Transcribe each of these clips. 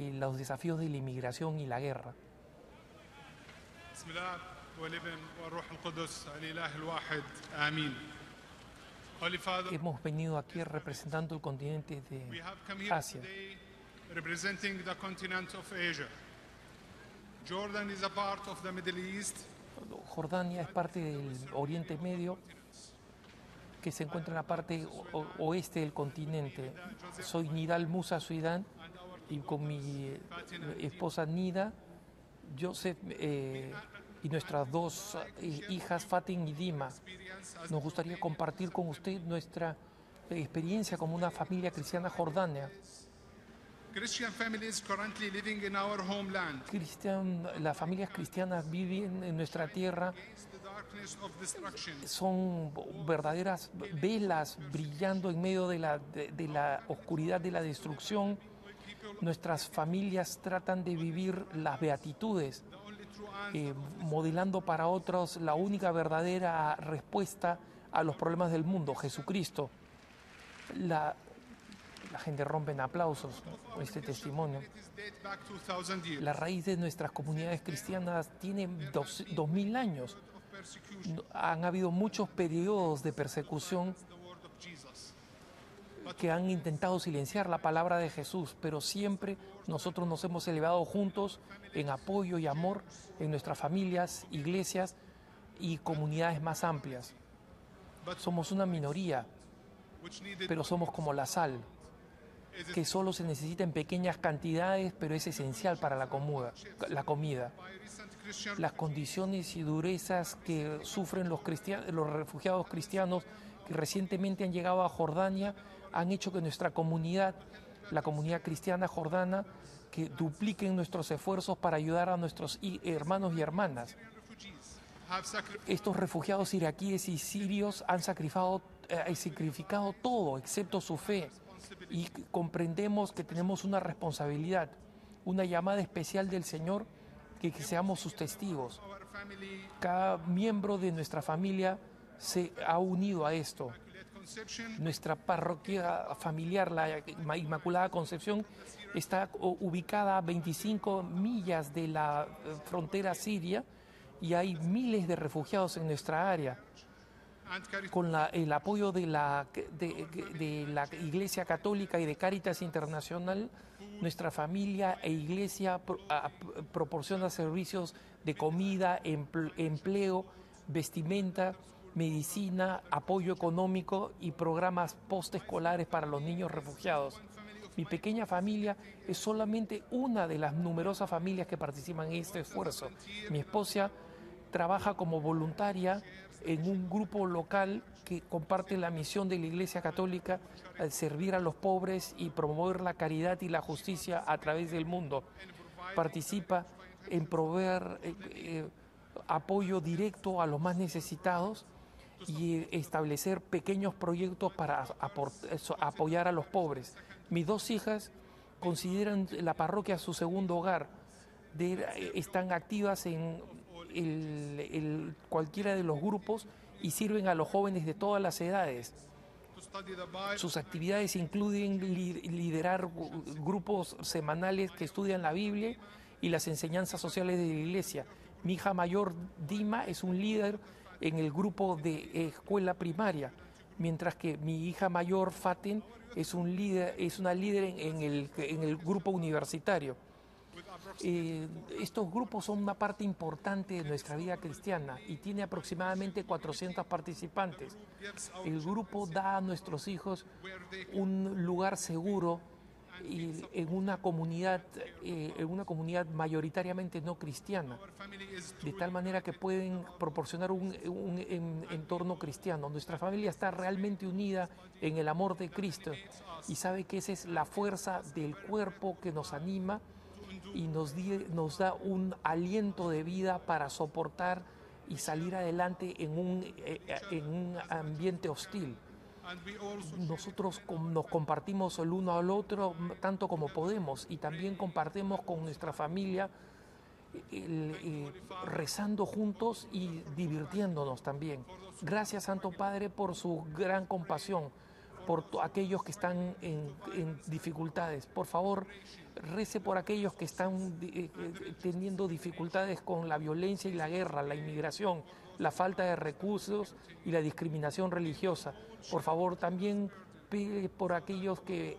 y los desafíos de la inmigración y la guerra. Hemos venido aquí representando el continente de Asia. Jordania es parte del Oriente Medio, que se encuentra en la parte oeste del continente. Soy Nidal Musa Suidán y con mi esposa Nida Joseph y nuestras dos hijas Fatin y Dima. Nos gustaría compartir con usted nuestra experiencia como una familia cristiana jordana. Las familias cristianas viven en nuestra tierra, son verdaderas velas brillando en medio de la oscuridad de la destrucción. Nuestras familias tratan de vivir las beatitudes, modelando para otros la única verdadera respuesta a los problemas del mundo, Jesucristo. La gente rompe en aplausos con este testimonio. La raíz de nuestras comunidades cristianas tiene 2000 años. Han habido muchos periodos de persecución que han intentado silenciar la palabra de Jesús, pero siempre nosotros nos hemos elevado juntos en apoyo y amor en nuestras familias, iglesias y comunidades más amplias. Somos una minoría, pero somos como la sal, que solo se necesita en pequeñas cantidades, pero es esencial para la comida. Las condiciones y durezas que sufren los refugiados cristianos que recientemente han llegado a Jordania han hecho que nuestra comunidad, la comunidad cristiana jordana, que dupliquen nuestros esfuerzos para ayudar a nuestros hermanos y hermanas. Estos refugiados iraquíes y sirios han sacrificado todo, excepto su fe. Y comprendemos que tenemos una responsabilidad, una llamada especial del Señor, que seamos sus testigos. Cada miembro de nuestra familia se ha unido a esto. Nuestra parroquia familiar, la Inmaculada Concepción, está ubicada a 25 millas de la frontera siria y hay miles de refugiados en nuestra área. Con el apoyo de la Iglesia Católica y de Caritas Internacional, nuestra familia e iglesia proporciona servicios de comida, empleo, vestimenta, medicina, apoyo económico y programas postescolares para los niños refugiados. Mi pequeña familia es solamente una de las numerosas familias que participan en este esfuerzo. Mi esposa trabaja como voluntaria en un grupo local que comparte la misión de la Iglesia Católica al servir a los pobres y promover la caridad y la justicia a través del mundo. Participa en proveer apoyo directo a los más necesitados y establecer pequeños proyectos para apoyar a los pobres. Mis dos hijas consideran la parroquia su segundo hogar. Están activas en cualquiera de los grupos y sirven a los jóvenes de todas las edades. Sus actividades incluyen liderar grupos semanales que estudian la Biblia y las enseñanzas sociales de la iglesia. Mi hija mayor, Dima, es un líder en el grupo de escuela primaria, mientras que mi hija mayor, Fatin, es una líder en el grupo universitario. Estos grupos son una parte importante de nuestra vida cristiana y tiene aproximadamente 400 participantes. El grupo da a nuestros hijos un lugar seguro en una comunidad mayoritariamente no cristiana, de tal manera que pueden proporcionar un entorno cristiano. Nuestra familia está realmente unida en el amor de Cristo y sabe que esa es la fuerza del cuerpo que nos anima y nos da un aliento de vida para soportar y salir adelante en un ambiente hostil. Nosotros nos compartimos el uno al otro tanto como podemos y también compartimos con nuestra familia rezando juntos y divirtiéndonos también. Gracias, Santo Padre, por su gran compasión, por aquellos que están en dificultades. Por favor, rece por aquellos que están teniendo dificultades con la violencia y la guerra, la inmigración, la falta de recursos y la discriminación religiosa. Por favor, también pide por aquellos que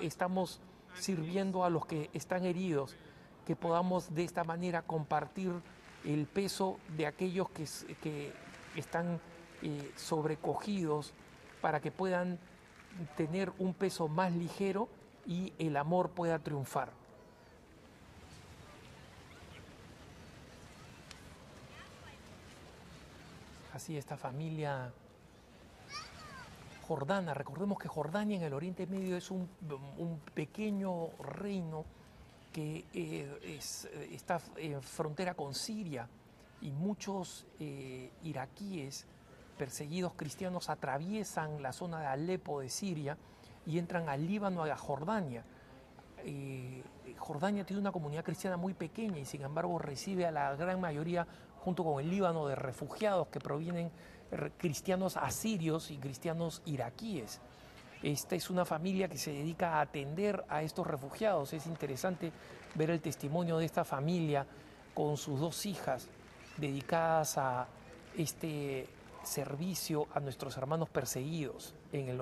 estamos sirviendo a los que están heridos, que podamos de esta manera compartir el peso de aquellos que están sobrecogidos, para que puedan tener un peso más ligero y el amor pueda triunfar. Así esta familia jordana, recordemos que Jordania en el Oriente Medio es un pequeño reino que está en frontera con Siria, y muchos iraquíes perseguidos cristianos atraviesan la zona de Alepo de Siria y entran al Líbano, a Jordania. Jordania tiene una comunidad cristiana muy pequeña y sin embargo recibe a la gran mayoría, junto con el Líbano, de refugiados que provienen, cristianos asirios y cristianos iraquíes. Esta es una familia que se dedica a atender a estos refugiados. Es interesante ver el testimonio de esta familia con sus dos hijas dedicadas a este servicio a nuestros hermanos perseguidos en el